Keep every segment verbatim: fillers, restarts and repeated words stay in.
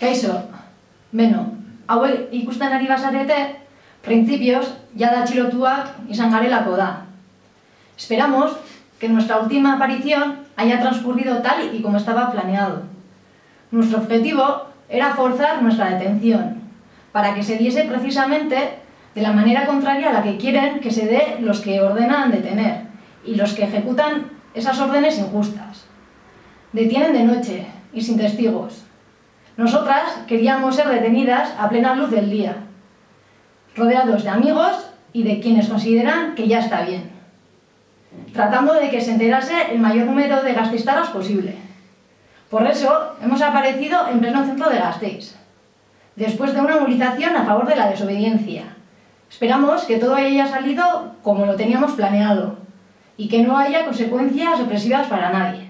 Kaixo, beno, hauek ikusten ari bazarete, principios, jada atxilotuak izan garelako da. Esperamos que nuestra última aparición haya transcurrido tal y como estaba planeado. Nuestro objetivo era forzar nuestra detención, para que se diese precisamente de la manera contraria a la que quieren que se dé los que ordenan detener y los que ejecutan esas órdenes injustas. Detienen de noche y sin testigos. Nosotras queríamos ser detenidas a plena luz del día, rodeados de amigos y de quienes consideran que ya está bien, tratando de que se enterase el mayor número de gasteiztarras posible. Por eso hemos aparecido en pleno centro de Gasteiz, después de una movilización a favor de la desobediencia. Esperamos que todo haya salido como lo teníamos planeado y que no haya consecuencias opresivas para nadie.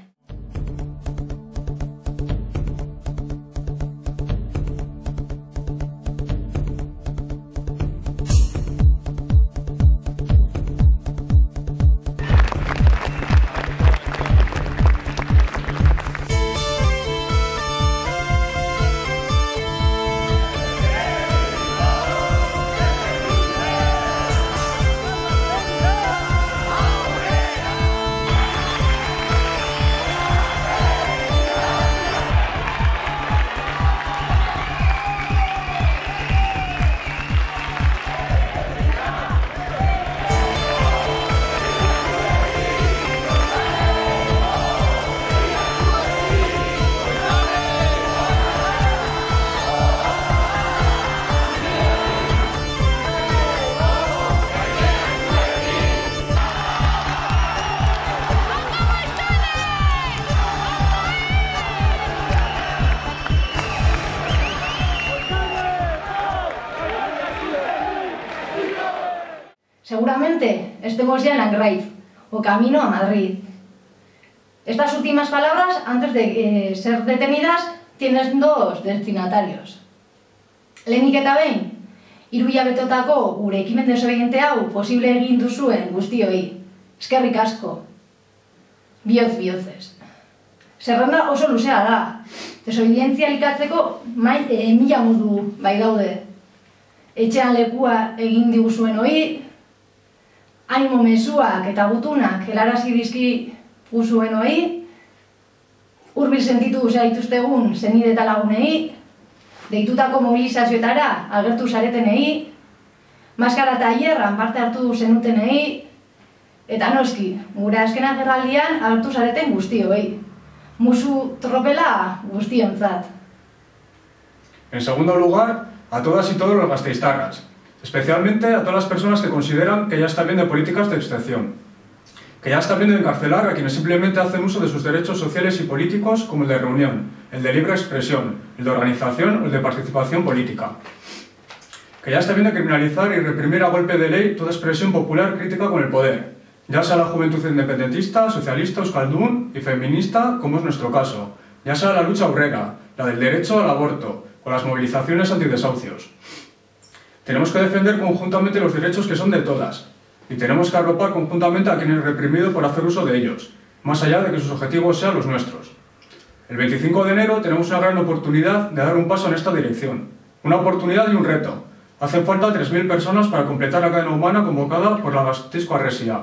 Seguramente estemos ya en Angrive o camino a Madrid. Estas últimas palabras, antes de eh, ser detenidas, tienen dos destinatarios. Lehenik eta behin, hiru hilabetotako gure ekimen desobediente hau posible egin duzuen guztioi, eskerrik asko. Bihotz bihotzez. Zerrenda oso luzea da, desobedientzia elikatzeko maite mila modu bai daude. Etxean lekua egin diguzuen hori, animo mezuak eta gutunak helarazi dizkiguzuen hori, hurbil sentitu zaituztegun senide eta lagunei, deitutako mobilizazioetara agertu zaretenei, maskara eta hierran parte hartu zenutenei, eta noski, gure azken agerraldian agertu zareten guztioi. Musu tropela guztionzat. En segundo lugar, a todas y todos los gasteiztarras, especialmente a todas las personas que consideran que ya está bien de políticas de excepción, que ya está bien de encarcelar a quienes simplemente hacen uso de sus derechos sociales y políticos, como el de reunión, el de libre expresión, el de organización o el de participación política, que ya está bien de criminalizar y reprimir a golpe de ley toda expresión popular crítica con el poder, ya sea la juventud independentista, socialista, euskaldun y feminista, como es nuestro caso, ya sea la lucha obrera, la del derecho al aborto o las movilizaciones antidesahucios. Tenemos que defender conjuntamente los derechos que son de todas, y tenemos que arropar conjuntamente a quien es reprimido por hacer uso de ellos, más allá de que sus objetivos sean los nuestros. El veinticinco de enero tenemos una gran oportunidad de dar un paso en esta dirección, una oportunidad y un reto. Hacen falta tres mil personas para completar la cadena humana convocada por la Gasteizko Harresia.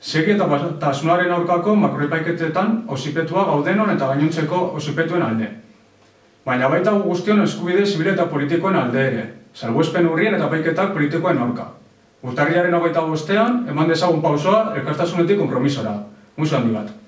Segi eta batasunaren aurkako makroepaiketetan auzipetua gaudenon eta gainontzeko auzipetuen alde. Baina baita guztion eskubide zibil eta politikoen alde ere. Salbuespen urrien eta paiketak politikoen aurka. Urtarriaren hogeita bostean, eman dezagun pausoa elkartasunetik konpromisora. Musu handi bat.